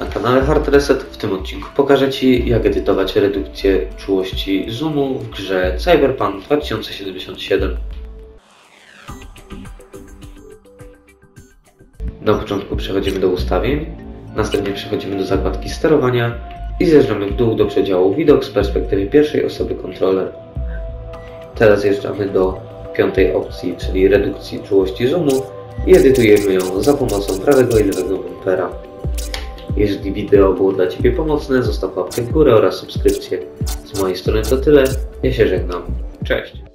Na kanale Hard Reset w tym odcinku pokażę Ci, jak edytować redukcję czułości zoomu w grze Cyberpunk 2077. Na początku przechodzimy do ustawień, następnie przechodzimy do zakładki sterowania i zjeżdżamy w dół do przedziału widok z perspektywy pierwszej osoby kontroler. Teraz zjeżdżamy do piątej opcji, czyli redukcji czułości zoomu i edytujemy ją za pomocą prawego i lewego bumpera. Jeżeli wideo było dla Ciebie pomocne, zostaw łapkę w górę oraz subskrypcję. Z mojej strony to tyle, ja się żegnam. Cześć!